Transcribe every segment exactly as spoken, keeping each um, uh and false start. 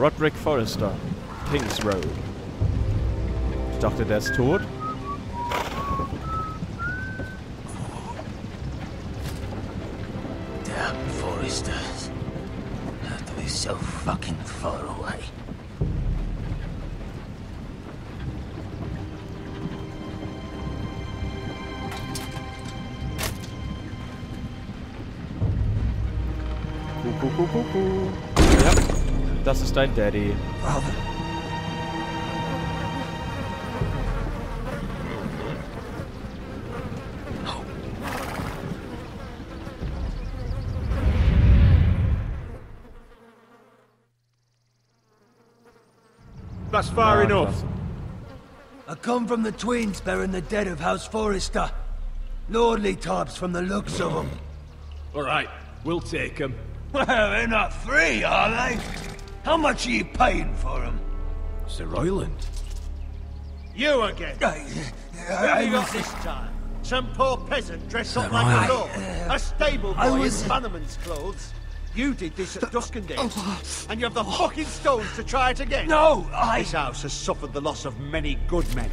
Roderick Forrester, King's Road. Ich dachte, der ist tot. Damn Forresters. That was so fucking far away. Kuckuckuckuckuck. Ja, das ist dein Daddy. Father. That's far enough. That's... I come from the twins bearing the dead of House Forrester. Lordly types from the looks of them. All right, we'll take them. Well, they're not free, are they? How much are you paying for them? Sir Roiland. You again. I, I, I, you I got this time? Some poor peasant dressed Sir up like I, a lord. Uh, a stable boy was, in Bannerman's clothes. You did this at Duskendale. Oh, and you have the fucking stones to try it again. No, I... This house has suffered the loss of many good men.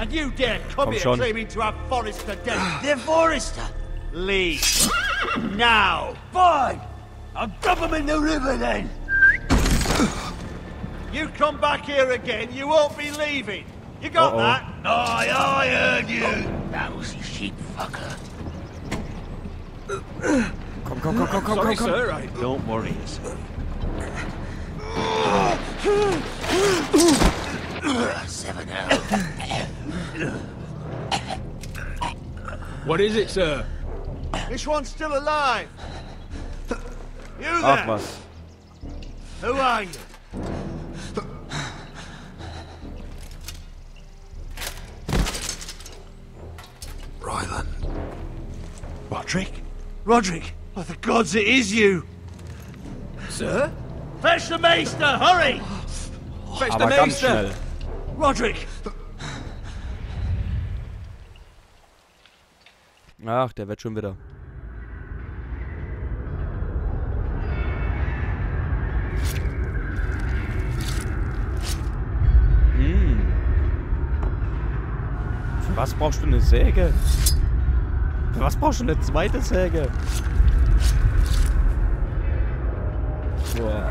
And you dare come, come here Sean. claiming to have Forrester dead. They're Forrester. Leave. Now. Fine. I'll dump him in the river, then! You come back here again, you won't be leaving! You got uh -oh. that? Aye, I heard you! Lousy sheep fucker. Come, come, come, come, come, Sorry, come, come. Sir, I... Don't worry, sir. Seven hours. What is it, sir? This one's still alive! You there! Who are you? Ryland. Roderick? Roderick! By the gods, it is you! Sir? Fetch the Maester! Hurry! Fetch Aber the Maester! Roderick! Ach, der wird schon wieder. Was brauchst du eine Säge? Was brauchst du eine zweite Säge? Boah.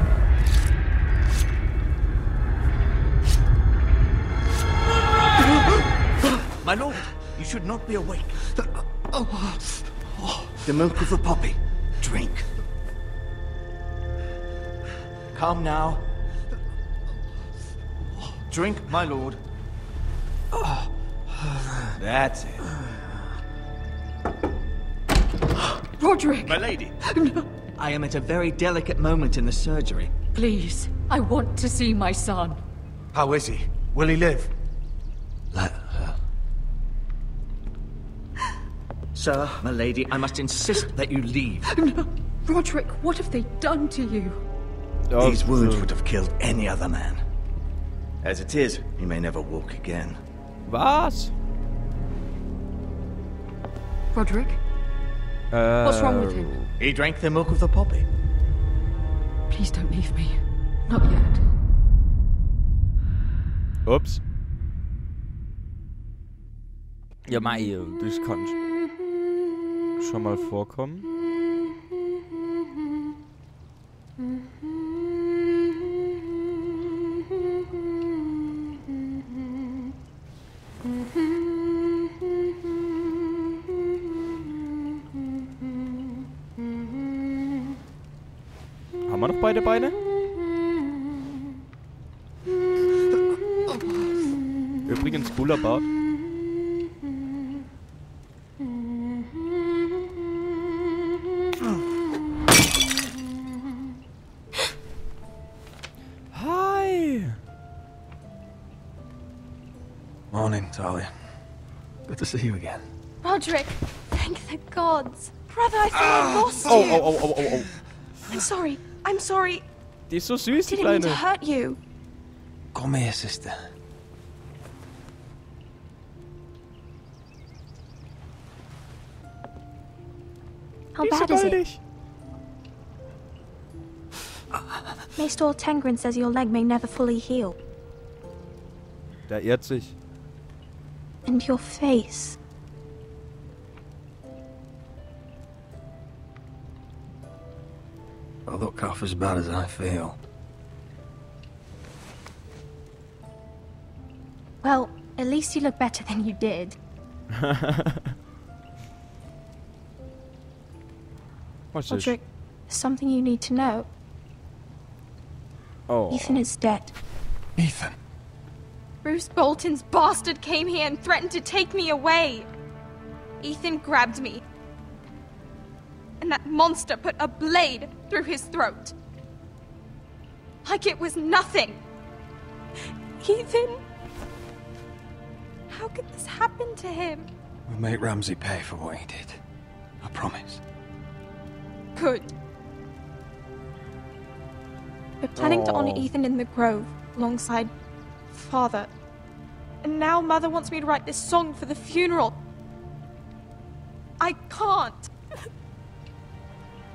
My lord, you should not be awake. The milk of the poppy. Drink. Come now. Drink, my lord. That's it. Roderick! My lady! No. I am at a very delicate moment in the surgery. Please, I want to see my son. How is he? Will he live? Let her. Sir, my lady, I must insist that you leave. No. Roderick, what have they done to you? Oh, These wounds would have killed any other man. As it is, he may never walk again. Was? Roderick? Uh, What's wrong with him? He drank the milk of the poppy. Please don't leave me. Not yet. Oops. Ja, mei, das kann schon mal vorkommen. Noch beide Beine? Übrigens cooler Bart. Hi. Morning, Talia. Good to see you again. Roderick, thank the gods. Brother, I thought ah. I lost you. Oh, oh, oh, oh, oh. I'm sorry. I'm sorry. Die ist so süß, die Kleine. I didn't mean to hurt you. Komm her, Sister. How bad is it? Maester Tengrin says your leg may never fully heal. Der irrt sich. And your face. I'll look half as bad as I feel. Well, at least you look better than you did. What's Roderick, this? Something you need to know. Oh. Ethan is dead. Ethan. Roose Bolton's bastard came here and threatened to take me away. Ethan grabbed me. And that monster put a blade through his throat. Like it was nothing. Ethan. How could this happen to him? We'll make Ramsay pay for what he did. I promise. Good. We're planning oh. to honor Ethan in the grove, alongside Father. And now Mother wants me to write this song for the funeral. I can't.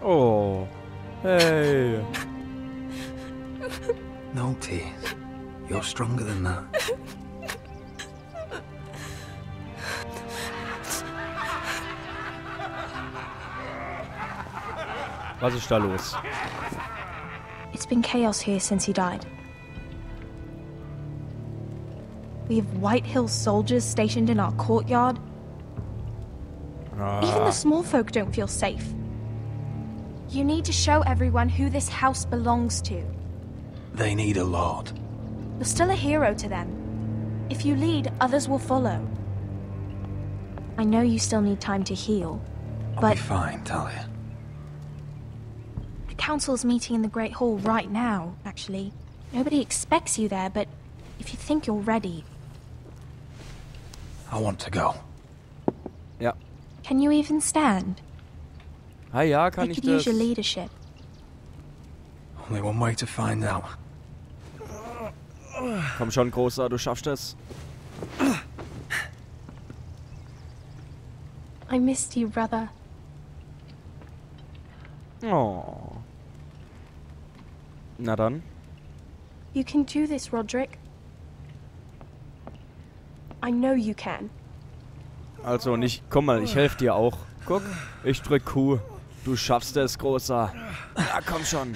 Oh. Hey. No tears. You're stronger than that. Was ist da los? It's been chaos here since he died. We have White Hill soldiers stationed in our courtyard. Ah. Even the small folk don't feel safe. You need to show everyone who this house belongs to. They need a lord. You're still a hero to them. If you lead, others will follow. I know you still need time to heal, but... I'll be fine, Talia. Council's meeting in the Great Hall right now, actually. Nobody expects you there, but if you think you're ready... I want to go. Yeah. Can you even stand? Ah, ja, kann ich das. You could use your leadership. Only one way to find out. Komm schon, Großer, du schaffst es. I missed you, brother. Oh. Na dann. You can do this, Roderick. I know you can. Also nicht, komm mal, ich helfe dir auch. Guck, ich drück Q. Du schaffst es, Großer. Ja, komm schon.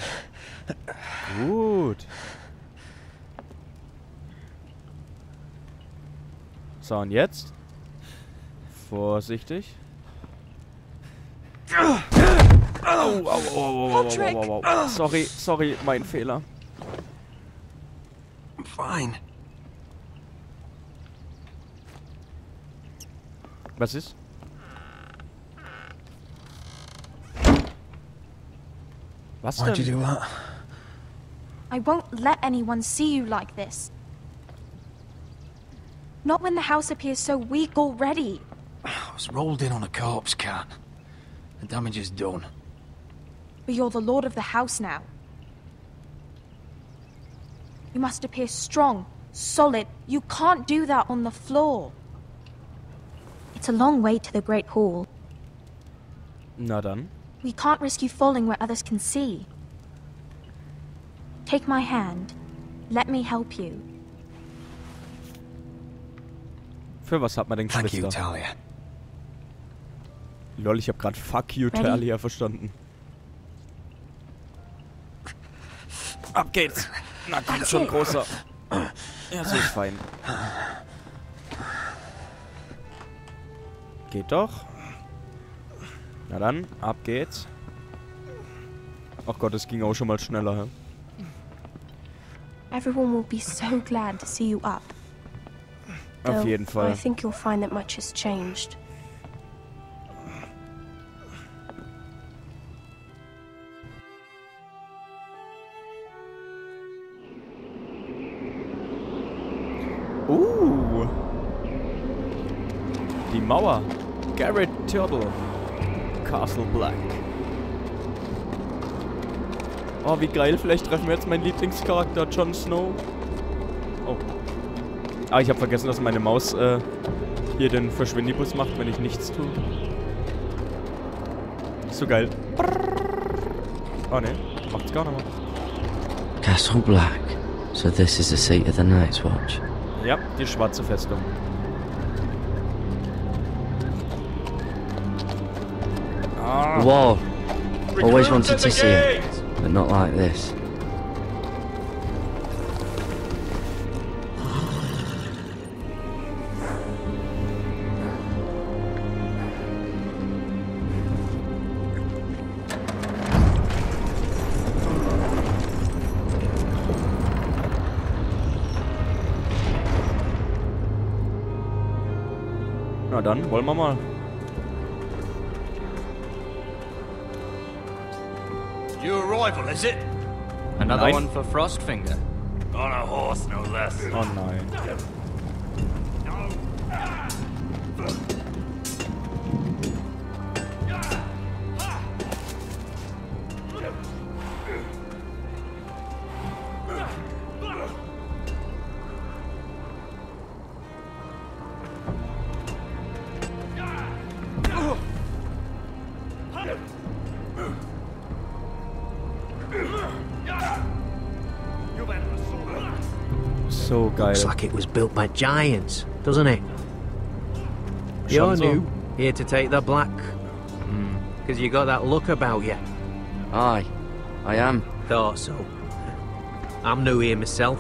Gut. So, und jetzt? Vorsichtig. Au, au, au, au, au, au, au. Sorry, sorry, mein Fehler. I'm fine. Was ist? Was denn? Why'd you do that? I won't let anyone see you like this. Not when the house appears so weak already. I was rolled in on a corpse cart. The damage is done. But you're the lord of the house now. You must appear strong, solid. You can't do that on the floor. It's a long way to the Great Hall. Na dann. We can't risk you falling where others can see. Take my hand. Let me help you. Für was hat man den Geschwister? Thank you, Talia. Lol, ich hab grad Fuck you, Talia verstanden. Ab geht's! Na komm schon, Großer! Ja, so ist fein. Geht doch. Na dann, ab geht's. Ach Gott, es ging auch schon mal schneller. Everyone will be so glad to see you up. Auf jeden Fall. I think you'll find that much has changed. Uh, die Mauer. Garrett Tuttle. Castle Black. Oh, wie geil. Vielleicht treffen wir jetzt meinen Lieblingscharakter, Jon Snow. Oh. Ah, ich habe vergessen, dass meine Maus äh, hier den Verschwindibus macht, wenn ich nichts tue. So geil. Oh, ne. Macht's gar nicht mehr. Castle Black. So this is the seat of the Night's Watch. Yep, die schwarze Festung. Ah. The wall. Recruit Always wanted to see it, but not like this. Na dann, wollen wir mal. Your arrival, is it? Another Nein. one for Frostfinger. On a horse, no less. Oh no. So geil. Looks like it was built by giants, doesn't it? You're new, here to take the black. Because mm. you got that look about you. Aye, I am. Thought so. I'm new here myself.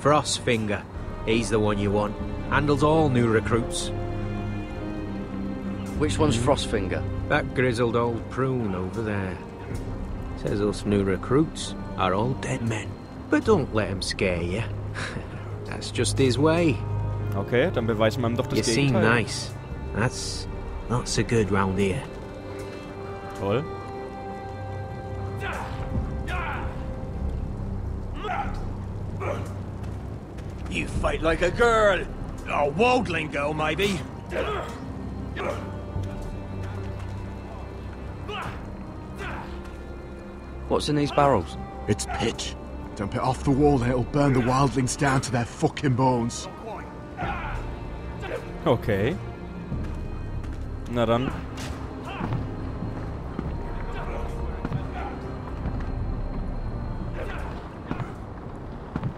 Frostfinger, he's the one you want. Handles all new recruits. Which one's Frostfinger? That grizzled old prune over there. Says us new recruits are all dead men. But don't let him scare you. That's just his way. Okay, dann beweisen wir ihm doch das Gegenteil. You seem nice. That's not so good round here. Toll. You fight like a girl. A wildling girl, maybe. What's in these barrels? It's pitch. Dump it off the wall and it'll burn the wildlings down to their fucking bones. Okay. Na dann.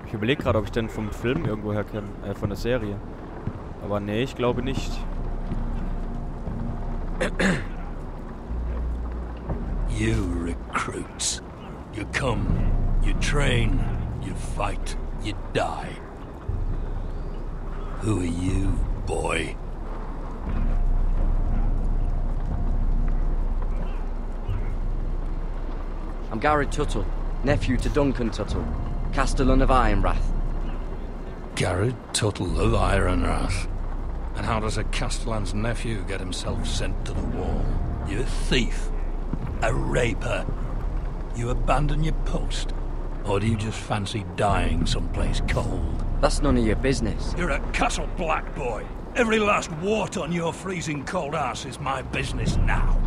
Ich überlege gerade, ob ich den vom Film irgendwo her kenne, äh, von der Serie. Aber nee, ich glaube nicht. You recruits. You come. You train, you fight, you die. Who are you, boy? I'm Garrett Tuttle, nephew to Duncan Tuttle, Castellan of Ironrath. Garrett Tuttle of Ironrath? And how does a Castellan's nephew get himself sent to the wall? You're a thief, a raper. You abandon your post. Or do you just fancy dying someplace cold? That's none of your business. You're a Castle Black boy. Every last wart on your freezing cold ass is my business now.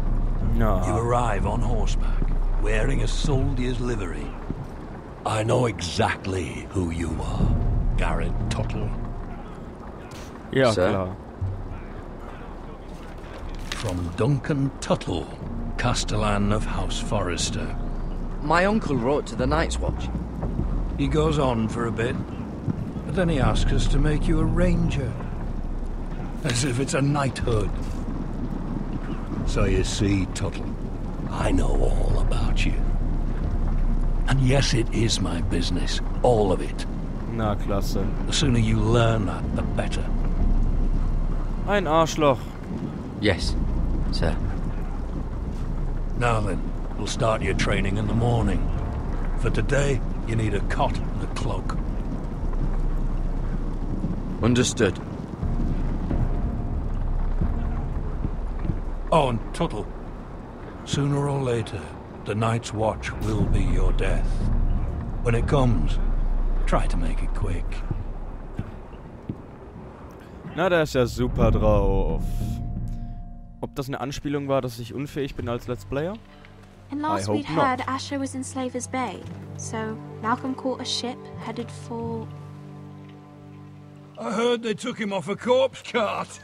No. You arrive on horseback, wearing a soldier's livery. I know exactly who you are, Garrett Tuttle. Yeah, sir. Klar. From Duncan Tuttle, Castellan of House Forrester. My uncle wrote to the Night's Watch. He goes on for a bit, but then he asks us to make you a ranger. As if it's a knighthood. So you see, Tuttle, I know all about you. And yes, it is my business, all of it. Na, klasse. The sooner you learn that, the better. Ein Arschloch. Yes, sir. Now then. We'll start your training in the morning. For today, you need a cot and a cloak. Understood. Oh, and Tuttle. Sooner or later, the Night's Watch will be your death. When it comes, try to make it quick. Na, da ist ja super drauf. Ob das eine Anspielung war, dass ich unfähig bin als Let's Player? And last we'd heard, Asher was in Slaver's Bay, so Malcolm caught a ship headed for... I heard they took him off a corpse cart!